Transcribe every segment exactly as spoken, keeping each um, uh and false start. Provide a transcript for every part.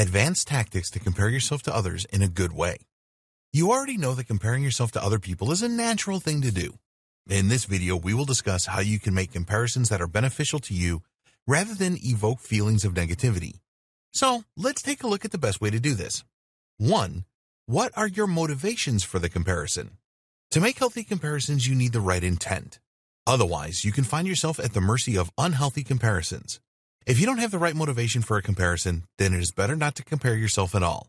Advanced tactics to compare yourself to others in a good way. You already know that comparing yourself to other people is a natural thing to do. In this video, we will discuss how you can make comparisons that are beneficial to you rather than evoke feelings of negativity. So let's take a look at the best way to do this. One, what are your motivations for the comparison? To make healthy comparisons, you need the right intent. Otherwise, you can find yourself at the mercy of unhealthy comparisons. If you don't have the right motivation for a comparison, then it is better not to compare yourself at all.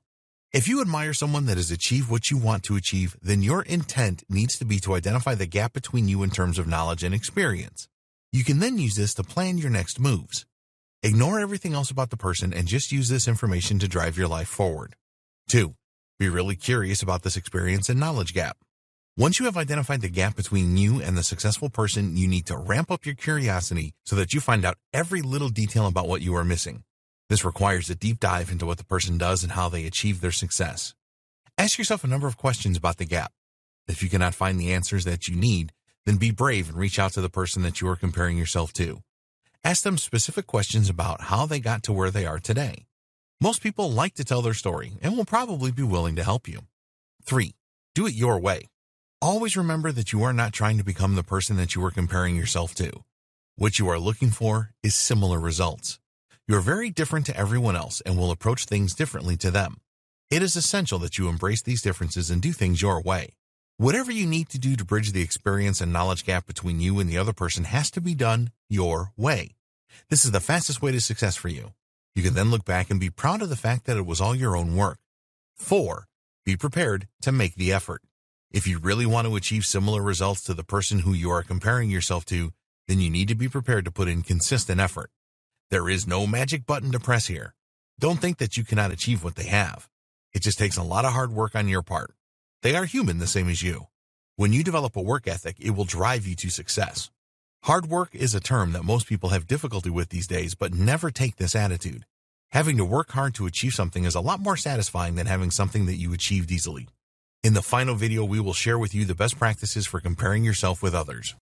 If you admire someone that has achieved what you want to achieve, then your intent needs to be to identify the gap between you in terms of knowledge and experience. You can then use this to plan your next moves. Ignore everything else about the person and just use this information to drive your life forward. Two, be really curious about this experience and knowledge gap. Once you have identified the gap between you and the successful person, you need to ramp up your curiosity so that you find out every little detail about what you are missing. This requires a deep dive into what the person does and how they achieve their success. Ask yourself a number of questions about the gap. If you cannot find the answers that you need, then be brave and reach out to the person that you are comparing yourself to. Ask them specific questions about how they got to where they are today. Most people like to tell their story and will probably be willing to help you. Three, do it your way. Always remember that you are not trying to become the person that you are comparing yourself to. What you are looking for is similar results. You are very different to everyone else and will approach things differently to them. It is essential that you embrace these differences and do things your way. Whatever you need to do to bridge the experience and knowledge gap between you and the other person has to be done your way. This is the fastest way to success for you. You can then look back and be proud of the fact that it was all your own work. Four, be prepared to make the effort. If you really want to achieve similar results to the person who you are comparing yourself to, then you need to be prepared to put in consistent effort. There is no magic button to press here. Don't think that you cannot achieve what they have. It just takes a lot of hard work on your part. They are human the same as you. When you develop a work ethic, it will drive you to success. Hard work is a term that most people have difficulty with these days, but never take this attitude. Having to work hard to achieve something is a lot more satisfying than having something that you achieved easily. In the final video, we will share with you the best practices for comparing yourself with others.